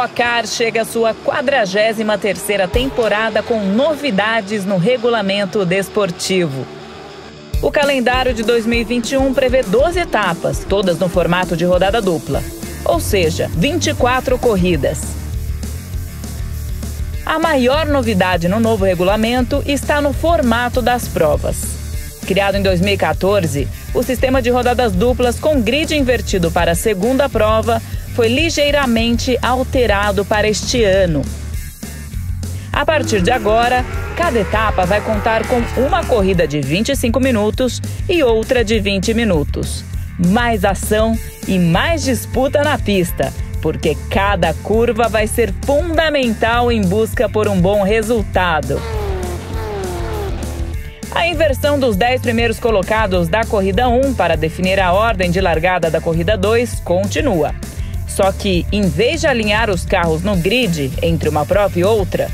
Stock Car chega à sua 43ª temporada com novidades no regulamento desportivo. O calendário de 2021 prevê 12 etapas, todas no formato de rodada dupla, ou seja, 24 corridas. A maior novidade no novo regulamento está no formato das provas. Criado em 2014, o sistema de rodadas duplas com grid invertido para a segunda prova foi ligeiramente alterado para este ano. A partir de agora, cada etapa vai contar com uma corrida de 25 minutos e outra de 20 minutos. Mais ação e mais disputa na pista, porque cada curva vai ser fundamental em busca por um bom resultado. A inversão dos 10 primeiros colocados da corrida 1 para definir a ordem de largada da corrida 2 continua. Só que, em vez de alinhar os carros no grid entre uma prova e outra,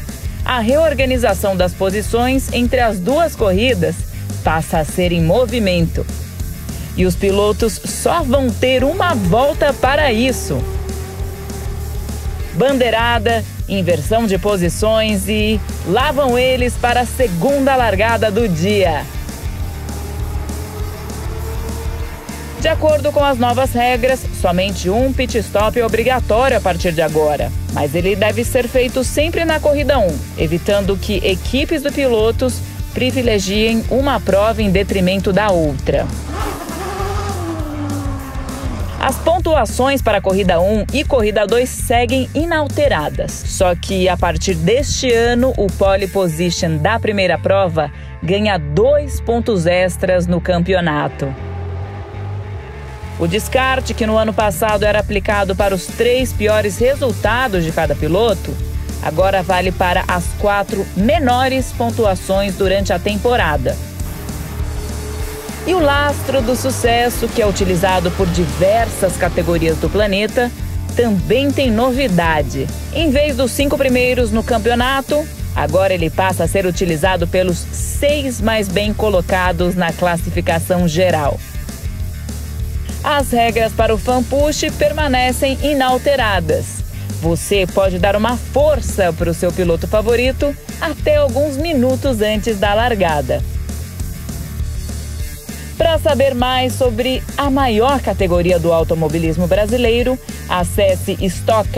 a reorganização das posições entre as duas corridas passa a ser em movimento. E os pilotos só vão ter uma volta para isso. Bandeirada, inversão de posições e lá vão eles para a segunda largada do dia. De acordo com as novas regras, somente um pit stop é obrigatório a partir de agora, mas ele deve ser feito sempre na corrida 1, evitando que equipes de pilotos privilegiem uma prova em detrimento da outra. As pontuações para a corrida 1 e corrida 2 seguem inalteradas. Só que, a partir deste ano, o pole position da primeira prova ganha 2 pontos extras no campeonato. O descarte, que no ano passado era aplicado para os 3 piores resultados de cada piloto, agora vale para as 4 menores pontuações durante a temporada. E o lastro do sucesso, que é utilizado por diversas categorias do planeta, também tem novidade. Em vez dos 5 primeiros no campeonato, agora ele passa a ser utilizado pelos 6 mais bem colocados na classificação geral. As regras para o fan push permanecem inalteradas. Você pode dar uma força para o seu piloto favorito até alguns minutos antes da largada. Para saber mais sobre a maior categoria do automobilismo brasileiro, acesse stockcar.com.br.